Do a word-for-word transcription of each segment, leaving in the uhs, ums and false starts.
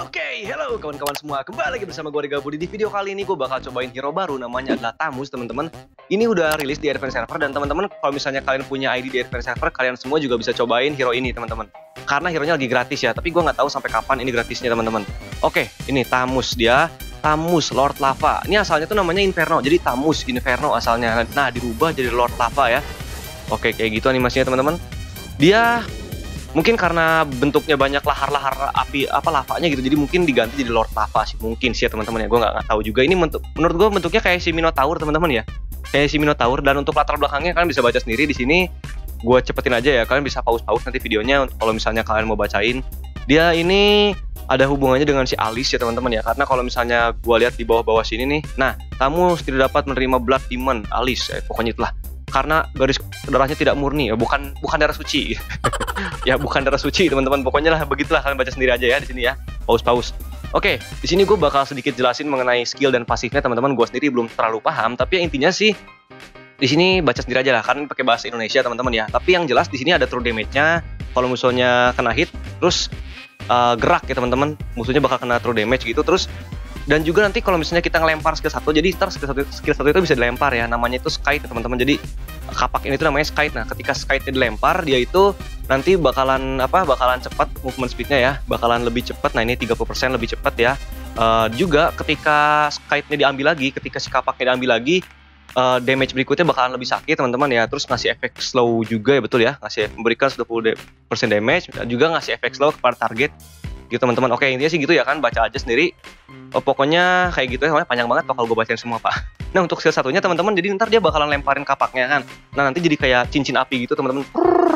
Oke, okay, hello kawan-kawan semua, kembali lagi bersama gue Rega Budi. Di video kali ini gue bakal cobain hero baru, namanya adalah Thamuz, teman-teman. Ini udah rilis di Advent Server, dan teman-teman kalau misalnya kalian punya I D di Advent Server, kalian semua juga bisa cobain hero ini, teman-teman. Karena hero-nya lagi gratis ya, tapi gue nggak tahu sampai kapan ini gratisnya, teman-teman. Oke, okay, ini Thamuz dia, Thamuz Lord Lava. Ini asalnya tuh namanya Inferno, jadi Thamuz Inferno asalnya. Nah, dirubah jadi Lord Lava ya. Oke, okay, kayak gitu animasinya, teman-teman. Dia mungkin karena bentuknya banyak lahar-lahar api apa lavanya gitu, jadi mungkin diganti jadi Lord Lava sih, mungkin sih ya teman-teman ya, gue nggak tahu juga. Ini menurut gue bentuknya kayak si Minotaur teman-teman ya, kayak si Minotaur. Dan untuk latar belakangnya kalian bisa baca sendiri di sini, gue cepetin aja ya, kalian bisa pause-pause nanti videonya kalau misalnya kalian mau bacain. Dia ini ada hubungannya dengan si Alice ya teman-teman ya, karena kalau misalnya gue lihat di bawah-bawah sini nih, nah kamu tidak dapat menerima Blood Demon Alice, eh, pokoknya itulah. Karena garis darahnya tidak murni, ya bukan bukan darah suci, ya bukan darah suci teman-teman. Pokoknya lah begitulah, kalian baca sendiri aja ya di sini ya, paus paus. Oke, di sini gue bakal sedikit jelasin mengenai skill dan pasifnya teman-teman. Gue sendiri belum terlalu paham, tapi ya intinya sih di sini baca sendiri aja lah, karena pakai bahasa Indonesia teman-teman ya. Tapi yang jelas di sini ada true damage-nya, kalau musuhnya kena hit, terus uh, gerak ya teman-teman, musuhnya bakal kena true damage gitu terus. Dan juga nanti kalau misalnya kita ngelempar skill satu, jadi ntar skill satu, skill satu itu bisa dilempar ya, namanya itu Skite teman-teman. Jadi kapak ini itu namanya Skite. Nah ketika Skite-nya dilempar, dia itu nanti bakalan apa bakalan cepat movement speed-nya ya, bakalan lebih cepat. Nah ini tiga puluh persen lebih cepat ya. Uh, juga ketika Skite-nya diambil lagi, ketika si kapaknya diambil lagi, uh, damage berikutnya bakalan lebih sakit teman-teman ya. Terus ngasih efek slow juga ya, betul ya, ngasih memberikan sembilan puluh persen damage, juga ngasih efek slow kepada target gitu teman-teman. Oke, intinya sih gitu ya kan, baca aja sendiri. Oh, pokoknya kayak gitu ya, soalnya panjang banget kalau gue bacain semua pak. Nah untuk skill satunya teman-teman, jadi ntar dia bakalan lemparin kapaknya kan. Nah nanti jadi kayak cincin api gitu teman-teman,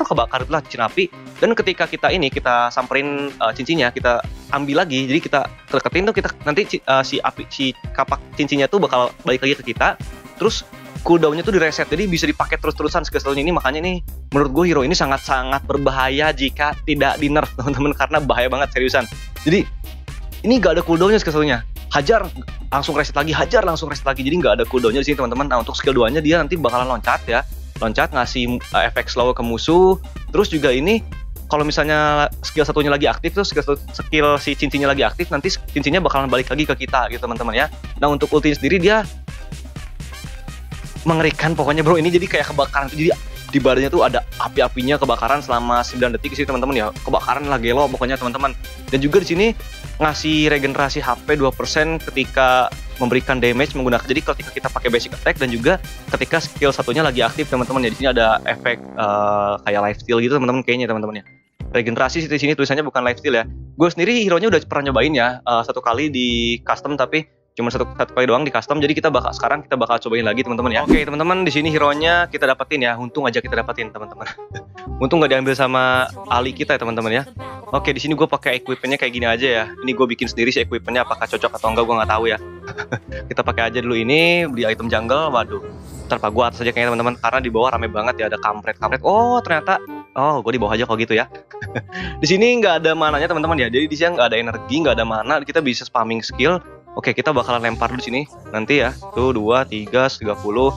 kebakar itulah cincin api. Dan ketika kita ini kita samperin uh, cincinnya, kita ambil lagi, jadi kita deketin tuh kita nanti uh, si api si kapak cincinnya tuh bakal balik lagi ke kita. Terus cooldownnya tuh direset, jadi bisa dipakai terus-terusan skill satunya ini. Makanya nih menurut gue hero ini sangat-sangat berbahaya jika tidak di nerf teman-teman, karena bahaya banget seriusan. Jadi ini gak ada cooldownnya skill satunya, hajar langsung reset lagi, hajar langsung reset lagi, jadi gak ada cooldownnya di sini teman-teman. Nah untuk skill duanya dia nanti bakalan loncat ya, loncat ngasih uh, efek slow ke musuh. Terus juga ini kalau misalnya skill satunya lagi aktif, terus skill, skill si cincinnya lagi aktif, nanti cincinnya bakalan balik lagi ke kita gitu teman-teman ya. Nah untuk ultinya sendiri dia mengerikan pokoknya bro, ini jadi kayak kebakaran, jadi di badannya tuh ada api-apinya kebakaran selama sembilan detik sih teman-teman ya, kebakaran lah gelo pokoknya teman-teman. Dan juga di sini ngasih regenerasi H P dua persen ketika memberikan damage menggunakan, jadi ketika kita pakai basic attack dan juga ketika skill satunya lagi aktif teman-teman ya. Di sini ada efek uh, kayak lifesteal gitu teman-teman, kayaknya teman-teman ya. Regenerasi sih di sini tulisannya, bukan lifesteal ya. Gue sendiri hero-nya udah pernah nyobain ya uh, satu kali di custom, tapi cuma satu, satu kali doang di custom, jadi kita bakal sekarang kita bakal cobain lagi teman-teman ya. Oke teman-teman, di sini hero-nya kita dapetin ya, untung aja kita dapetin teman-teman. Untung nggak diambil sama Ali kita ya teman-teman ya. Oke, di sini gue pakai equipmentnya kayak gini aja ya. Ini gue bikin sendiri sih equipmentnya, apakah cocok atau enggak gue nggak tahu ya. Kita pakai aja dulu ini, beli item jungle. Waduh, ntar pak gue atas aja kayaknya teman-teman, karena di bawah rame banget ya, ada kampret-kampret. Oh ternyata, oh gue di bawah aja kalau gitu ya. Di sini nggak ada mananya teman-teman ya, jadi di sini nggak ada energi, nggak ada mana, kita bisa spamming skill. Oke, kita bakalan lempar dulu sini nanti ya. Tuh dua, tiga, tiga puluh.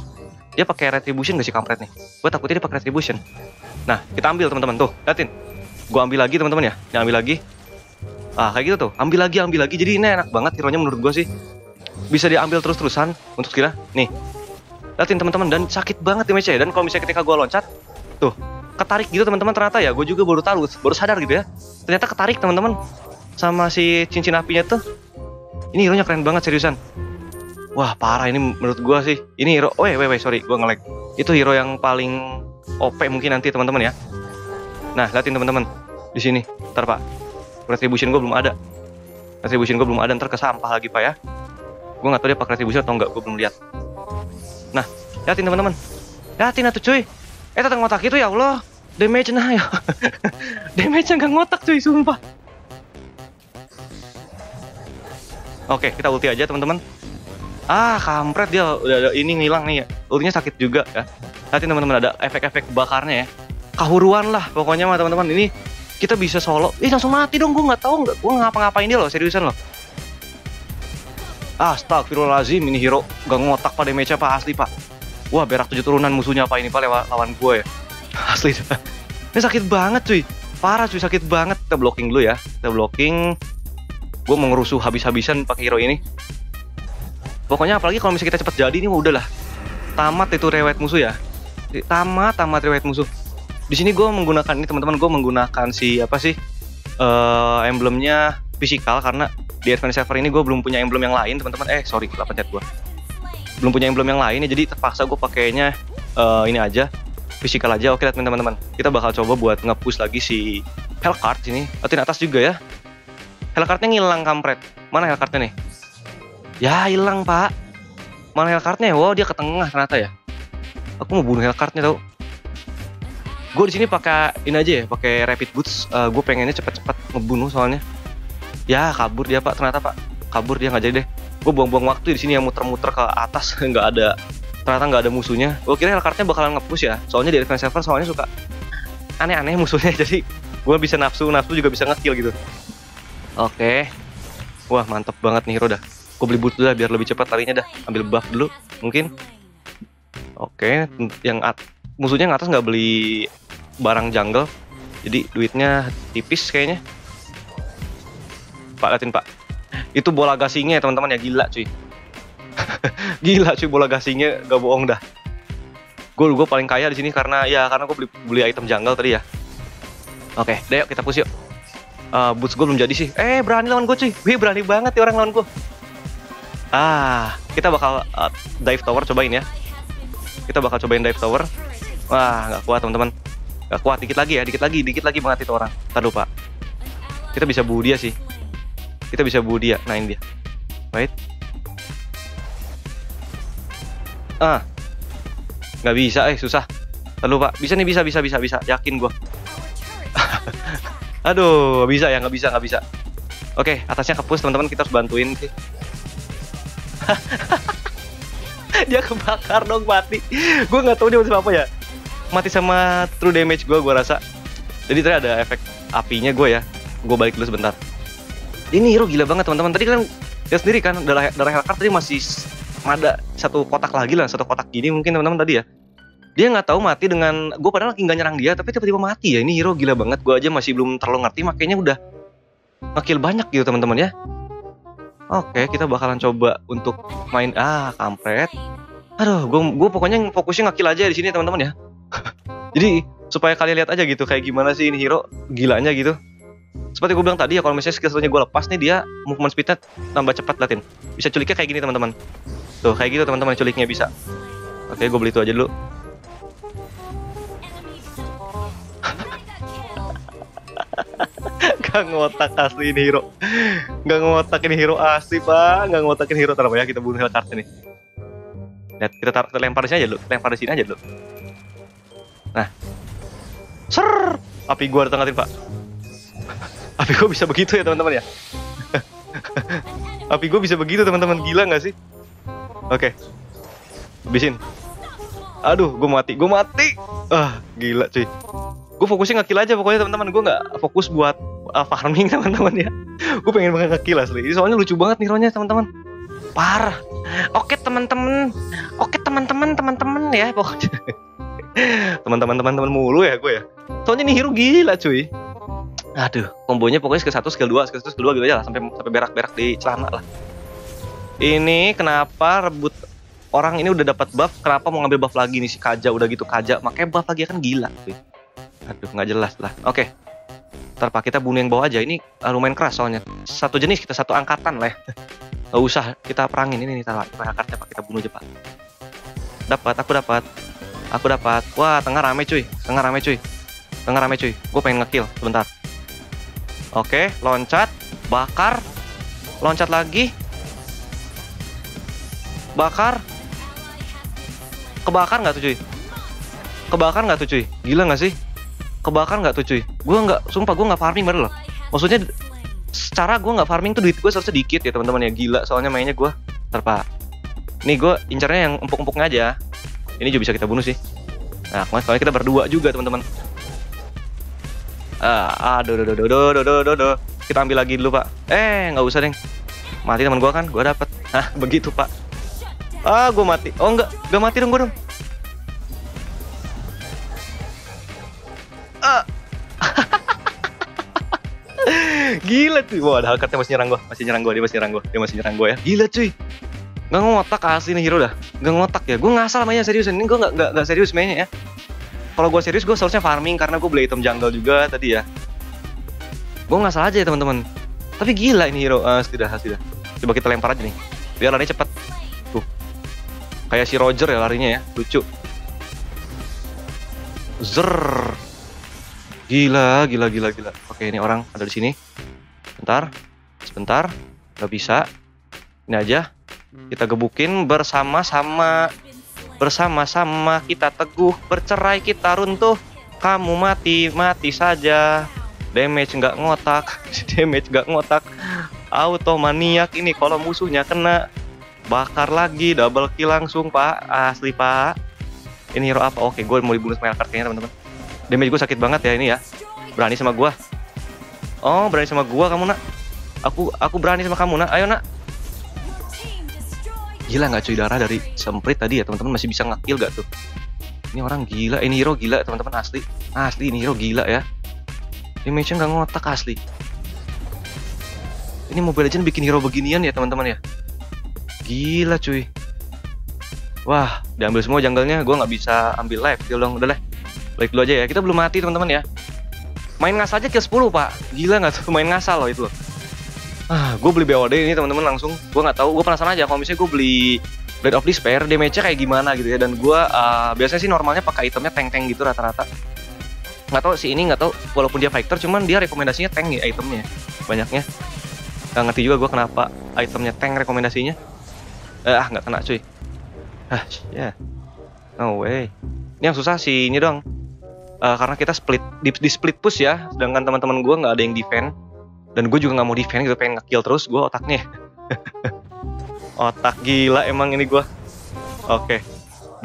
Dia pakai retribution gak sih kampret nih? Gue takutnya dia pakai retribution. Nah, kita ambil teman-teman tuh. Liatin. Gue ambil lagi teman-teman ya. Jangan ambil lagi. Ah, kayak gitu tuh. Ambil lagi, ambil lagi. Jadi ini enak banget hero-nya menurut gue sih. Bisa diambil terus-terusan untuk kira. Nih. Liatin teman-teman, dan sakit banget damage-nya. Dan kalau misalnya ketika gue loncat, tuh ketarik gitu teman-teman, ternyata ya. Gue juga baru tahu, baru sadar gitu ya. Ternyata ketarik teman-teman sama si cincin apinya tuh. Ini hero nya keren banget seriusan. Wah parah ini menurut gua sih. Ini hero, oh weh weh sorry gua nge-lag. Itu hero yang paling O P mungkin nanti teman-teman ya. Nah liatin teman-teman di sini. Ntar pak, retribution gua belum ada. Retribution gua belum ada, ntar kesampah lagi pak ya. Gua nggak tahu dia pakai retribution atau enggak, gua belum lihat. Nah liatin teman-teman. Liatin atuh cuy. Eh tentang ngotak itu ya Allah. Damage nah ya. Damage nya nggak ngotak cuy sumpah. Oke, kita ulti aja teman-teman. Ah, kampret dia udah ada ini ngilang nih ya. Ultinya sakit juga ya. Lihatin teman-teman, ada efek-efek bakarnya ya. Kahuruan lah pokoknya mah teman-teman. Ini kita bisa solo. Ih, langsung mati dong. Gue nggak tahu nggak. Gue ngapa-ngapain dia loh, seriusan loh. Astagfirullahaladzim, ini hero gak ngotak pada damage pak asli pak. Wah, berak tujuh turunan musuhnya apa ini pak lewat lawan gue ya. Asli. Ini sakit banget cuy. Parah cuy, sakit banget. Kita blocking dulu ya. Kita blocking. Gue mau ngerusuh habis-habisan pakai hero ini. Pokoknya apalagi kalau misalnya kita cepet jadi ini udahlah. Tamat itu riwayat musuh ya. Tamat, tamat riwayat musuh. Di sini gue menggunakan ini teman-teman, gue menggunakan si apa sih uh, emblemnya fisikal, karena di advance server ini gue belum punya emblem yang lain teman-teman. Eh sorry, lupa pencet gue. Belum punya emblem yang lain ya, jadi terpaksa gue pakainya uh, ini aja, fisikal aja. Oke teman-teman, kita bakal coba buat nge-push lagi si Hellcart ini. Atin atas juga ya. Hellcartnya ngilang kampret. Mana Hellcartnya nih? Ya hilang pak. Mana Hellcartnya? Wow dia ke tengah ternyata ya. Aku mau bunuh Hellcartnya tau. Gue di sini pakai ini aja ya, pakai Rapid Boots. Uh, gue pengennya cepet-cepet ngebunuh soalnya. Ya kabur dia pak, ternyata pak. Kabur dia nggak jadi deh. Gue buang-buang waktu di sini yang muter-muter ke atas nggak ada. Ternyata nggak ada musuhnya. Gue kira Hellcartnya bakalan nge-push ya. Soalnya di advance server soalnya suka aneh-aneh musuhnya. Jadi gue bisa nafsu, nafsu juga bisa nge-kill gitu. Oke. Wah mantep banget nih hero dah. Gue beli boot dulu dah biar lebih cepat larinya dah. Ambil buff dulu mungkin. Oke, yang at musuhnya ngatas nggak beli barang jungle, jadi duitnya tipis kayaknya. Pak liatin pak, itu bola gasingnya ya teman-teman ya, gila cuy. Gila cuy bola gasingnya, gak bohong dah. Gue gue paling kaya di sini karena ya karena gue beli beli item jungle tadi ya. Oke, deh yuk kita push yuk. Uh, boots gue belum jadi sih. Eh berani lawan gue cuy, wih berani banget ya orang lawan gue. Ah, kita bakal uh, dive tower cobain ya. Kita bakal cobain dive tower. Wah, nggak kuat teman-teman. Nggak kuat, dikit lagi ya, dikit lagi, dikit lagi banget itu orang. Ntar lupa. Kita bisa bunuh dia sih. Kita bisa bunuh dia, nain dia. Wait. Ah, nggak bisa, eh susah. Ntar lupa. Bisa nih, bisa, bisa, bisa, bisa. Yakin gua. Aduh, bisa ya, nggak bisa, nggak bisa. Oke, atasnya kepus teman-teman, kita harus bantuin. Dia kebakar dong, mati. Gue nggak tahu dia mati apa ya. Mati sama true damage gue, gue rasa. Jadi tadi ada efek apinya gue ya. Gue balik dulu sebentar. Ini hero gila banget teman-teman. Tadi kan ya sendiri kan darah darah Hellcart tadi masih ada satu kotak lagi lah, satu kotak gini mungkin teman-teman tadi ya. Dia nggak tahu mati dengan gue padahal lagi nggak nyerang dia, tapi tiba-tiba mati ya. Ini hero gila banget. Gue aja masih belum terlalu ngerti, makanya udah nge-kill banyak gitu teman-teman ya. Oke, kita bakalan coba untuk main ah kampret. Aduh, gue pokoknya fokusnya nge-kill aja di sini teman-teman ya. Jadi supaya kalian lihat aja gitu kayak gimana sih ini hero gilanya gitu. Seperti gue bilang tadi ya, kalau misalnya skill satunya gue lepas nih, dia movement speednya tambah cepat latin. Bisa culiknya kayak gini teman-teman. Tuh kayak gitu teman-teman culiknya bisa. Oke, gue beli itu aja dulu. Gak ngotak asli ini hero. Gak ngotakin hero asli pak. Gak ngotakin hero. Terlalu ya kita bunuh Hellcart ini. Lihat kita, kita lempar di sini aja dulu. Lempar di sini aja dulu. Nah, ser. Api gua ditangatin pak. Api gua bisa begitu ya teman-teman ya. Api gua bisa begitu teman-teman, gila nggak sih? Oke, habisin. Aduh, gua mati, gua mati. Ah, gila cuy. Gue fokusnya nge-kill aja pokoknya teman-teman. Gue nggak fokus buat uh, farming teman-teman ya. Gue pengen banget nge-kill asli. Ini soalnya lucu banget nih hero-nya teman-teman. Parah. Oke teman-teman. Oke teman-teman, teman-teman ya pokoknya. Teman-teman, teman-teman mulu ya gue ya. Soalnya nih hero gila cuy. Aduh, kombonya pokoknya skill satu, skill dua, skill satu, skill dua gitu aja lah sampai sampai berak-berak di celana lah. Ini kenapa rebut orang ini udah dapat buff, kenapa mau ngambil buff lagi nih si Kaja udah gitu Kaja, makanya buff lagi kan gila cuy. Aduh nggak jelas lah. Oke, ntar pak kita bunuh yang bawah aja. Ini uh, lumayan keras soalnya. Satu jenis kita satu angkatan lah ya. Gak usah kita perangin ini nih. Taruh Hellcartnya pak, kita bunuh aja pak. Dapat, aku dapat, aku dapat. Wah tengah rame cuy, tengah rame cuy, tengah rame cuy. Gue pengen ngekill sebentar. Oke, loncat, bakar, loncat lagi, bakar, kebakar nggak tuh cuy? Kebakar nggak tuh cuy? Gila nggak sih? Kebakar nggak tuh cuy? Gue nggak, sumpah gue nggak farming baru loh. Maksudnya secara gue nggak farming tuh duit gue seharusnya dikit ya teman-teman ya. Gila soalnya mainnya gue terpa. Nih gue incarnya yang empuk-empuknya aja. Ini juga bisa kita bunuh sih. Nah kemarin kita berdua juga teman-teman. Ah, aduh, aduh, aduh, aduh, aduh, aduh, aduh. Kita ambil lagi dulu pak. Eh nggak usah deng. Mati teman gue kan, gue dapet. Nah begitu pak. Ah gue mati. Oh nggak, nggak mati dong gue dong. Gila cuy. Wah, ada Hellcartnya masih nyerang gua. Masih nyerang gua, dia masih nyerang gua. Dia masih nyerang gua ya. Gila cuy. Gak ngotak asli nih hero dah. Gak ngotak ya. Gua ngasal mainnya serius. Ini gua gak, gak, gak serius mainnya ya. Kalau gua serius gua seharusnya farming karena gua Blade item jungle juga tadi ya. Gua ngasal aja ya teman-teman. Tapi gila ini hero. Uh, sudah, sudah. Coba kita lempar aja nih. Biar larinya cepet. Tuh. Kayak si Roger ya larinya ya. Lucu. Zer. Gila, gila, gila, gila. Oke, ini orang ada di sini. Bentar. Sebentar. Gak bisa. Ini aja. Kita gebukin bersama-sama. Bersama-sama kita teguh. Bercerai kita runtuh. Kamu mati, mati saja. Damage nggak ngotak. Damage nggak ngotak. Automaniak ini kalau musuhnya kena. Bakar lagi, double kill langsung pak. Asli pak. Ini hero apa? Oke, gue mau dibunuh sama Hellcart kayaknya teman-teman. Damage gue sakit banget ya ini ya. Berani sama gue. Oh, berani sama gue kamu nak. Aku aku berani sama kamu nak. Ayo nak. Gila nggak cuy darah dari semprit tadi ya teman-teman, masih bisa nge-kill gak tuh? Ini orang gila, ini hero gila teman-teman asli. Asli ini hero gila ya. Damage-nya nggak ngotak asli. Ini Mobile Legends bikin hero beginian ya teman-teman ya. Gila cuy. Wah, diambil semua jungle-nya, gue nggak bisa ambil live. Dia udah udah deh. Balik dulu aja ya. Kita belum mati teman-teman ya. Main ngasal aja ke sepuluh, Pak. Gila nggak tuh main ngasal loh itu loh. Ah, gue beli B O D ini teman-teman langsung. Gue nggak tahu, gue penasaran aja. Kalau misalnya gue beli Blade of Despair, damage-nya kayak gimana gitu ya. Dan gue uh, biasanya sih normalnya pakai itemnya tank-tank gitu rata-rata. Nggak tahu sih ini nggak tahu. Walaupun dia fighter, cuman dia rekomendasinya tank ya itemnya. Banyaknya. Nggak ngerti juga gue kenapa itemnya tank rekomendasinya. Eh, ah nggak kena cuy. Ah ya, yeah. No way. Ini yang susah sih ini dong. Uh, karena kita split di, di split push ya. Sedangkan teman-teman gue nggak ada yang defend. Dan gue juga gak mau defend gitu, pengen nge-kill terus gue otaknya. Otak gila emang ini gue. Oke, okay.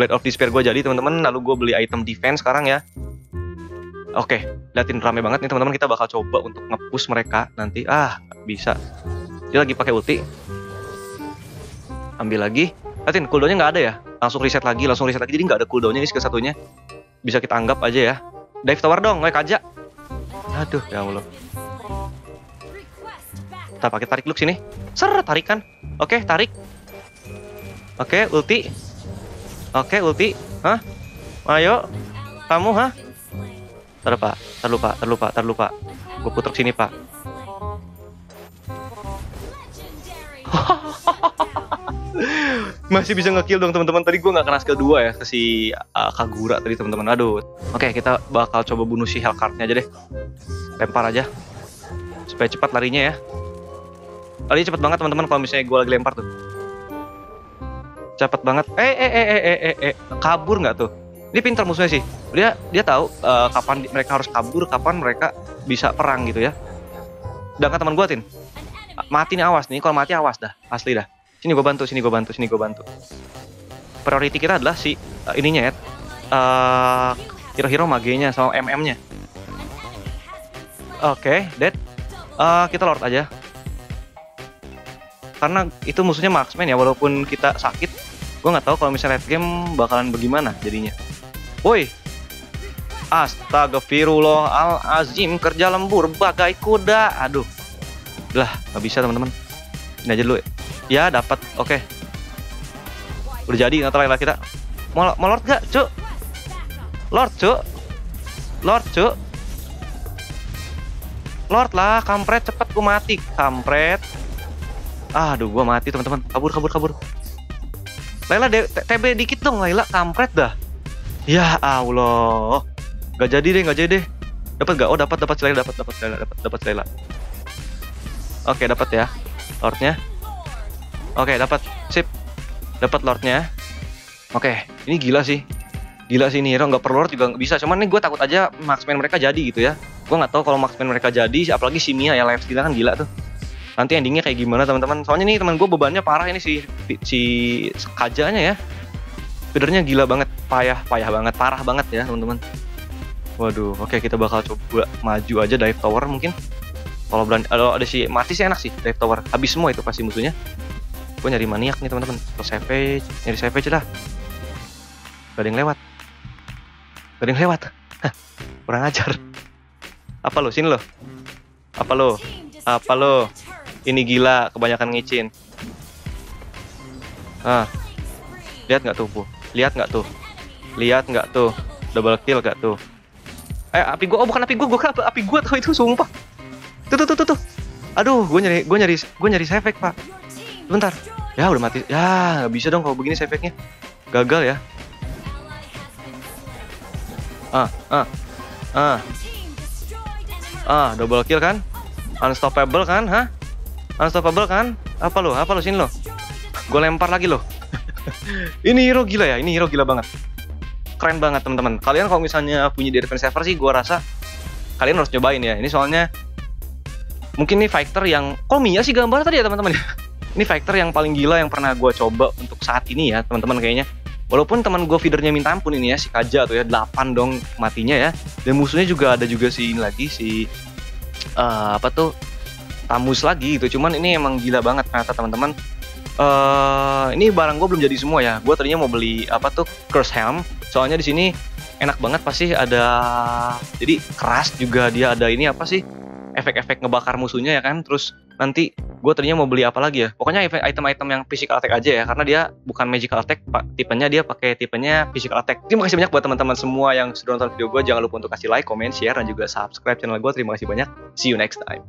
Blade of Despair gue jadi teman-teman. Lalu gue beli item defense sekarang ya. Oke, okay. Liatin rame banget nih teman-teman. Kita bakal coba untuk nge-push mereka nanti. Ah, bisa. Dia lagi pakai ulti. Ambil lagi. Liatin cooldownnya gak ada ya. Langsung reset lagi, langsung reset lagi. Jadi gak ada cooldownnya ini skill satunya. Bisa kita anggap aja ya. Dive tower dong, kayak Kaja. Aduh, ya Allah. Kita pakai tarik look sini. Ser, tarikan. Oke, tarik. Oke, ulti. Oke, ulti. Hah? Ayo. Kamu, hah? Ntar, Pak. Ntar lupa, ntar lupa, ntar lupa. Gue puter sini, Pak. Masih bisa nge-kill dong, teman-teman. Tadi gue nggak kena skill dua ya. Ke si uh, Kagura tadi, teman-teman. Aduh. Oke, kita bakal coba bunuh si Hellcart-nya aja deh. Lempar aja. Supaya cepat larinya ya. Tadi cepet banget teman-teman kalau misalnya gue lagi lempar tuh. Cepet banget. Eh eh eh eh eh eh, eh. Kabur nggak tuh? Ini pintar musuhnya sih. Dia dia tahu uh, kapan mereka harus kabur, kapan mereka bisa perang gitu ya. Sedangkan teman gue tin. Mati nih awas nih. Kalau mati awas dah. Asli dah. Sini gue bantu, sini gue bantu, sini gue bantu. Priority kita adalah si uh, ininya ya. Uh, hero-hero magenya sama M M-nya. Oke, okay, dead. Uh, kita lord aja. Karena itu musuhnya marksman ya, walaupun kita sakit, gue nggak tahu kalau misalnya late game bakalan bagaimana jadinya. Woi, astagfirullahalazim, kerja lembur bagai kuda. Aduh, lah nggak bisa teman-teman. Ini aja dulu. Ya dapat, oke. Okay. Udah jadi, nanti Laila kita. Mau, mau lord gak, cuk? Lord cuk, lord cuk, lord lah, kampret cepet gue mati, kampret. Aduh, gua mati teman-teman. Kabur, kabur, kabur. Laila, T B dikit dong, Laila. Kampret dah. Ya Allah. Gak jadi deh, gak jadi deh. Dapat gak? Oh, dapat, dapat Laila, dapat, dapat Laila, dapat, dapat Laila. Oke, dapat ya. Lordnya. Oke, dapat. Sip. Dapat lordnya. Oke, ini gila sih. Gila sih ini hero. Gak perlu lord juga gak bisa. Cuman nih gue takut aja marksman mereka jadi gitu ya. Gue nggak tahu kalau marksman mereka jadi. Apalagi si Mia ya, lifestyle kan gila tuh. Nanti endingnya kayak gimana teman-teman? Soalnya nih teman gue bebannya parah ini si si Kajanya ya. Feedernya gila banget, payah, payah banget, parah banget ya teman-teman. Waduh, oke okay, kita bakal coba maju aja dive tower mungkin. Kalau berani, kalau ada si mati sih enak sih dive tower. Habis semua itu pasti musuhnya. Gue nyari maniak nih teman-teman. Terus savage, nyari savage lah. Gak ada yang lewat. Gak ada yang lewat. Hah, kurang ajar. Apa lo? Sini lo. Apa lo? Apa lo? Ini gila, kebanyakan ngicin. Ah, lihat nggak tuh, Bu? Lihat nggak tuh? Lihat nggak tuh? Double kill nggak tuh? Eh, api gua, oh bukan api gua, gua kira api gua tuh itu, sumpah. Tuh tuh tuh tuh tuh. Aduh, gua nyari, gua nyari, gua nyari save pack, Pak. Bentar. Ya udah mati. Ya, nggak bisa dong kalau begini save packnya. Gagal ya. Ah, ah, ah. Ah, double kill kan? Unstoppable kan, hah? Unstoppable kan? Apa lo? Apa lo sini lo? Gue lempar lagi loh. Ini hero gila ya, ini hero gila banget. Keren banget teman-teman. Kalian kalau misalnya punya di defense server sih, gue rasa kalian harus nyobain ya. Ini soalnya mungkin ini fighter yang komia sih gambar tadi ya teman-teman. Ini fighter yang paling gila yang pernah gue coba untuk saat ini ya teman-teman kayaknya. Walaupun teman gue feedernya minta ampun ini ya, si Kaja tuh ya, delapan dong matinya ya. Dan musuhnya juga ada juga si ini lagi, si uh, apa tuh, Thamuz lagi gitu. Cuman ini emang gila banget ternyata teman-teman. Uh, ini barang gue belum jadi semua ya. Gue tadinya mau beli apa tuh, curse helm. Soalnya di sini enak banget pasti ada, jadi keras juga dia ada ini apa sih, efek-efek ngebakar musuhnya ya kan. Terus nanti gue tadinya mau beli apa lagi ya, pokoknya item-item yang physical attack aja ya, karena dia bukan magical attack, tipenya dia pakai tipenya physical attack. Terima kasih banyak buat teman-teman semua yang sudah nonton video gue, jangan lupa untuk kasih like, comment, share, dan juga subscribe channel gue. Terima kasih banyak, see you next time.